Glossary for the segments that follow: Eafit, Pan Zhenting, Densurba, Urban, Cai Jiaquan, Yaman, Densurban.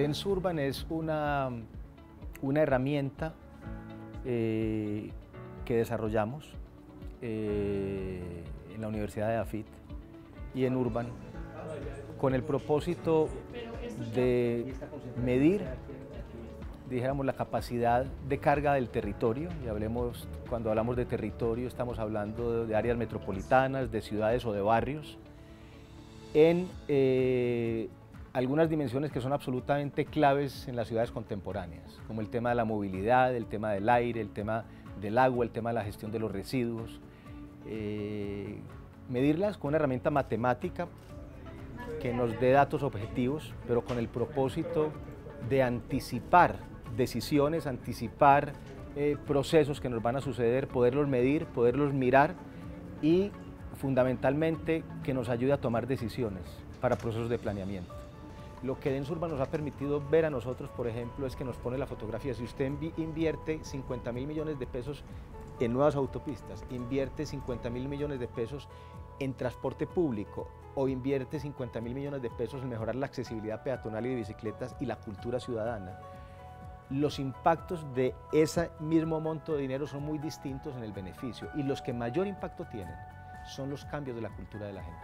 Densurban es una herramienta que desarrollamos en la Universidad de Eafit y en Urban, con el propósito de medir, dijéramos, la capacidad de carga del territorio. Y hablemos, cuando hablamos de territorio, estamos hablando de áreas metropolitanas, de ciudades o de barrios, en algunas dimensiones que son absolutamente claves en las ciudades contemporáneas, como el tema de la movilidad, el tema del aire, el tema del agua, el tema de la gestión de los residuos. Medirlas con una herramienta matemática que nos dé datos objetivos, pero con el propósito de anticipar decisiones, anticipar procesos que nos van a suceder, poderlos medir, poderlos mirar y fundamentalmente que nos ayude a tomar decisiones para procesos de planeamiento. Lo que Densurba nos ha permitido ver a nosotros, por ejemplo, es que nos pone la fotografía. Si usted invierte 50.000 millones de pesos en nuevas autopistas, invierte 50.000 millones de pesos en transporte público o invierte 50.000 millones de pesos en mejorar la accesibilidad peatonal y de bicicletas y la cultura ciudadana, los impactos de ese mismo monto de dinero son muy distintos en el beneficio, y los que mayor impacto tienen son los cambios de la cultura de la gente.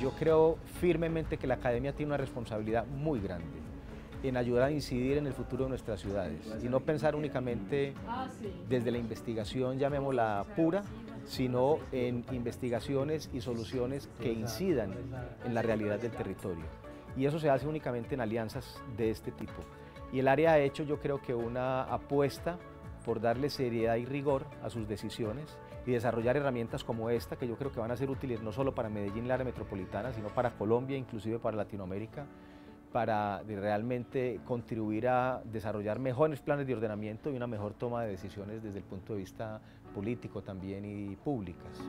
Yo creo firmemente que la academia tiene una responsabilidad muy grande en ayudar a incidir en el futuro de nuestras ciudades y no pensar únicamente desde la investigación, llamémosla pura, sino en investigaciones y soluciones que incidan en la realidad del territorio. Y eso se hace únicamente en alianzas de este tipo. Y el área ha hecho, yo creo, que una apuesta por darle seriedad y rigor a sus decisiones y desarrollar herramientas como esta, que yo creo que van a ser útiles no solo para Medellín, la área metropolitana, sino para Colombia, inclusive para Latinoamérica, para realmente contribuir a desarrollar mejores planes de ordenamiento y una mejor toma de decisiones desde el punto de vista político también y públicas.